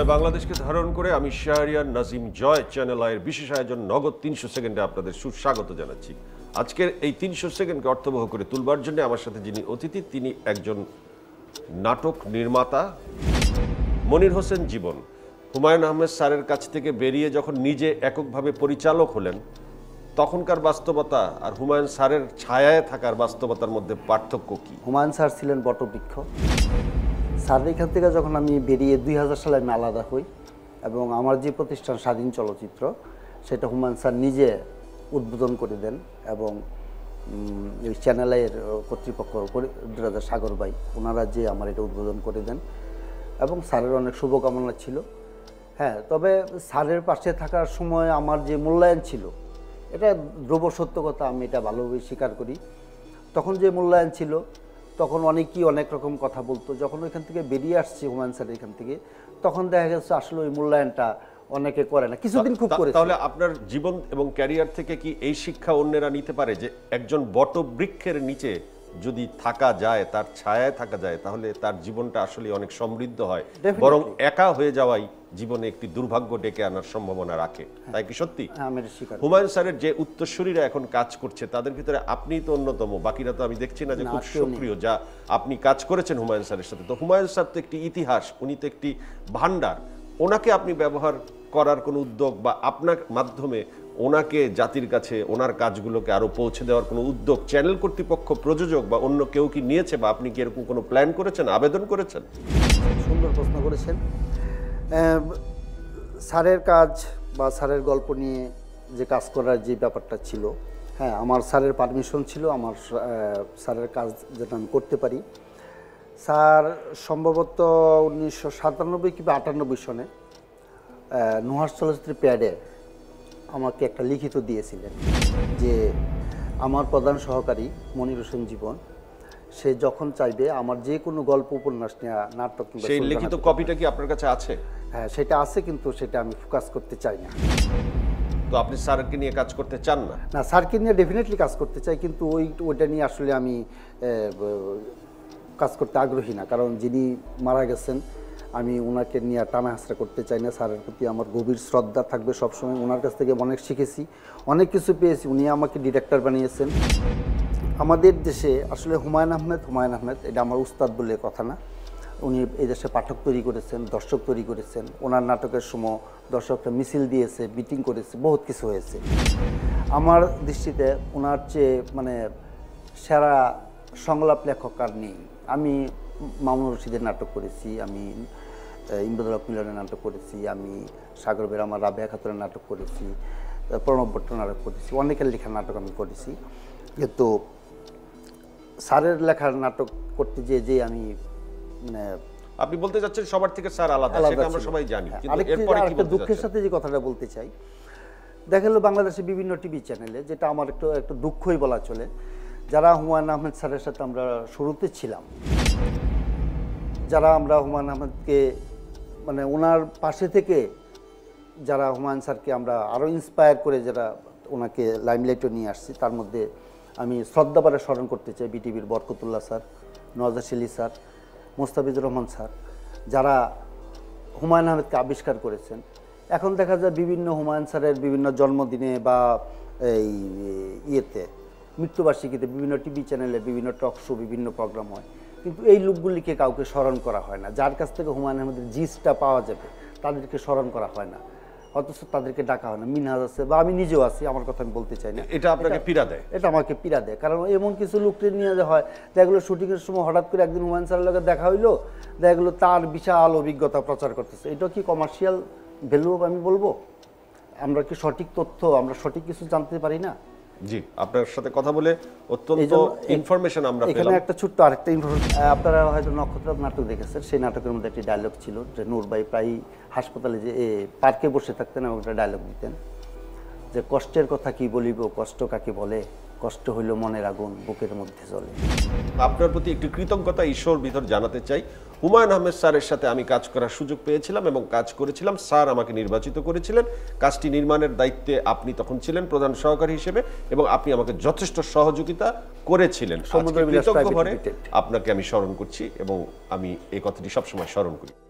জয় বাংলাদেশকে ধারণ করে আমি শাহরিয়ার নাজিম জয় চ্যানেল আয়ের বিশেষ আয়োজন নগদ ৩০০ সেকেন্ডে আপনাদের সুস্বাগত জানাচ্ছি। আজকের এই ৩০০ সেকেন্ডকে অর্থবহ করে তুলবার জন্য আমার সাথে যিনি অতিথি তিনি একজন নাটক নির্মাতা মনির হোসেন জীবন। হুমায়ুন আহমেদ স্যারের কাছ থেকে বেরিয়ে যখন নিজে এককভাবে পরিচালক হলেন তখনকার বাস্তবতা আর হুমায়ুন স্যারের ছায়ায় থাকার বাস্তবতার মধ্যে পার্থক্য কি? হুমায়ুন স্যার ছিলেন বটবৃক্ষ। স্যার এখান থেকে যখন আমি বেরিয়ে ২০০০ সালে আমি আলাদা হই এবং আমার যে প্রতিষ্ঠান স্বাধীন চলচ্চিত্র সেটা হুমায়ুন স্যার নিজে উদ্বোধন করে দেন এবং এই চ্যানেলের কর্তৃপক্ষ রাজা সাগর ভাই ওনারা যে আমার এটা উদ্বোধন করে দেন এবং স্যারের অনেক শুভকামনা ছিল। হ্যাঁ, তবে স্যারের পাশে থাকার সময় আমার যে মূল্যায়ন ছিল এটা ধ্রুব সত্য কথা, আমি এটা ভালোভাবে স্বীকার করি। তখন যে মূল্যায়ন ছিল তখন অনেকেই অনেক রকম কথা বলতো। যখন ওইখান থেকে বেরিয়ে আসছি হুমায়ুন স্যার এখান থেকে তখন দেখা গেছে আসলে ওই মূল্যায়নটা অনেকে করে না, কিছুদিন খুব করে। তাহলে আপনার জীবন এবং ক্যারিয়ার থেকে কি এই শিক্ষা অন্যরা নিতে পারে যে একজন বটবৃক্ষের নিচে যদি থাকা যায়, তার ছায়ায় থাকা যায়, তাহলে তার জীবনটা আসলে অনেক সমৃদ্ধ হয়, বরং একা হয়ে যাওয়াই জীবনে একটি দুর্ভাগ্য ডেকে আনার সম্ভাবনা রাখে, তাই কি সত্যি? হুমায়ুন স্যারের যে উত্তরসূরিরা এখন কাজ করছে তাদের ভিতরে আপনি তো অন্যতম, বাকিরা তো আমি দেখছি না যে খুব সক্রিয়। যা আপনি কাজ করেছেন হুমায়ুন স্যারের সাথে, তো হুমায়ুন স্যার তো একটি ইতিহাস, উনি তো একটি ভান্ডার, ওনাকে আপনি ব্যবহার করার কোনো উদ্যোগ বা আপনার মাধ্যমে ওনাকে জাতির কাছে ওনার কাজগুলোকে আরো পৌঁছে দেওয়ার কোনো উদ্যোগ চ্যানেল কর্তৃপক্ষ, প্রযোজক বা অন্য কেউ কি নিয়েছে বা আপনি কি এরকম কোনো প্ল্যান করেছেন, আবেদন করেছেন? সুন্দর প্রশ্ন করেছেন। স্যারের কাজ বা স্যারের গল্প নিয়ে যে কাজ করার যে ব্যাপারটা ছিল, হ্যাঁ আমার স্যারের পারমিশন ছিল, আমার স্যারের কাজ যেটা আমি করতে পারি। স্যার সম্ভবত 1997 কিংবা 98 সনে নুহাস চলচ্চিত্রের প্যাডে আমাকে একটা লিখিত দিয়েছিলেন যে আমার প্রধান সহকারী মনির হোসেন জীবন সে যখন চাইবে আমার যে কোনো গল্প উপন্যাস নিয়ে নাটক। সেই লিখিত কপিটা কি আপনার কাছে আছে? হ্যাঁ সেটা আছে, কিন্তু সেটা আমি ফোকাস করতে চাই না। তো আপনি স্যারকে নিয়ে কাজ করতে চান না? না, স্যারকে নিয়ে ডেফিনেটলি কাজ করতে চাই, কিন্তু ওইটা নিয়ে আসলে আমি কাজ করতে আগ্রহী না, কারণ যিনি মারা গেছেন আমি ওনাকে নিয়ে টানা হাসরা করতে চাই না। স্যারের প্রতি আমার গভীর শ্রদ্ধা থাকবে সবসময়, ওনার কাছ থেকে অনেক শিখেছি, অনেক কিছু পেয়েছি, উনি আমাকে ডিরেক্টর বানিয়েছেন। আমাদের দেশে আসলে হুমায়ুন আহমেদ এটা আমার উস্তাদ বলে কথা না, উনি এই দেশে পাঠক তৈরি করেছেন, দর্শক তৈরি করেছেন, ওনার নাটকের সময় দর্শকরা মিছিল দিয়েছে, মিটিং করেছে, বহুত কিছু হয়েছে। আমার দৃষ্টিতে ওনার চেয়ে মানে সেরা সংলাপ লেখক আর নেই। আমি মামুন রশিদের নাটক করেছি, আমি ইমদাদুল হক মিলনের নাটক করেছি, আমি সাগর বের আমার রাবেয়া খাতুনের নাটক করেছি, প্রণব ভট্টের নাটক করেছি, অনেকের লেখার নাটক আমি করেছি, কিন্তু স্যারের লেখার নাটক করতে যে আমি মানে আপনি বলতে চাচ্ছেন সবার থেকে স্যার আলাদা, সেটা আমরা সবাই জানি। কিন্তু দুঃখের সাথে যে কথাটা বলতে চাই, দেখা গেল বাংলাদেশে বিভিন্ন টিভি চ্যানেলে, যেটা আমার একটা দুঃখই বলা চলে, যারা হুমায়ুন আহমেদ স্যারের সাথে আমরা শুরুতে ছিলাম, যারা আমরা হুমায়ুন আহমেদকে মানে ওনার পাশে থেকে যারা হুমায়ুন স্যারকে আমরা আরও ইন্সপায়ার করে যারা ওনাকে লাইমলাইটে নিয়ে আসছি, তার মধ্যে আমি শ্রদ্ধাবারে স্মরণ করতে চাই বিটিভির Barkatullah sir, Nawaz Ali sir, Mostafizur Rahman sir, যারা হুমায়ুন আহমেদকে আবিষ্কার করেছেন। এখন দেখা যায় বিভিন্ন হুমায়ুন স্যারের বিভিন্ন জন্মদিনে বা এই ইয়েতে মৃত্যুবার্ষিকীতে বিভিন্ন টিভি চ্যানেলে বিভিন্ন টক শো, বিভিন্ন প্রোগ্রাম হয়, কিন্তু এই লোকগুলিকে কাউকে স্মরণ করা হয় না। যার কাছ থেকে হুমায়ুন আহমেদের জিজটা পাওয়া যাবে তাদেরকে স্মরণ করা হয় না, অথচ তাদেরকে ডাকা হয় না। মিনহাজ আছে বা আমি নিজেও আছি, আমার কথা আমি বলতে চাই না, এটা আপনাকে পীড়া দেয়, এটা আমাকে পীড়া দেয়, কারণ এমন কিছু লোককে নিয়ে হয় যেগুলো শুটিংয়ের সময় হঠাৎ করে একদিন হুমায়ুন স্যারের লগে দেখা হইলো, যেগুলো তার বিশাল অভিজ্ঞতা প্রচার করতেছে, এটা কি কমার্শিয়াল ভ্যালু আমি বলবো? আমরা কি সঠিক তথ্য, আমরা সঠিক কিছু জানতে পারি না? জি, আপনার সাথে কথা বলে অত্যন্ত ইনফরমেশন আমরা পেলাম। এখানে একটা ছোট্ট আরেকটা ইনফরমেশন, আপনারা হয়তো নক্ষত্র নাটক দেখেছেন, সেই নাটকের মধ্যে একটি ডায়লগ ছিল যে নূরবাই প্রায় হাসপাতালে যে পার্কে বসে থাকতেন এবং একটা ডায়লগ দিতেন যে কষ্টের কথা কি বলিব, কষ্ট কাকে বলে, কষ্ট হইল মনের আগুন বুকের মধ্যে জ্বলে। আপনার প্রতি একটু কৃতজ্ঞতা ঈশ্বর ভিতর জানাতে চাই। হুমায়ুন আহমেদ স্যারের সাথে আমি কাজ করার সুযোগ পেয়েছিলাম এবং কাজ করেছিলাম, স্যার আমাকে নির্বাচিত করেছিলেন, কাজটি নির্মাণের দায়িত্বে আপনি তখন ছিলেন প্রধান সহকারী হিসেবে এবং আপনি আমাকে যথেষ্ট সহযোগিতা করেছিলেন। আপনাকে আমি স্মরণ করছি এবং আমি এই কথাটি সবসময় স্মরণ করি।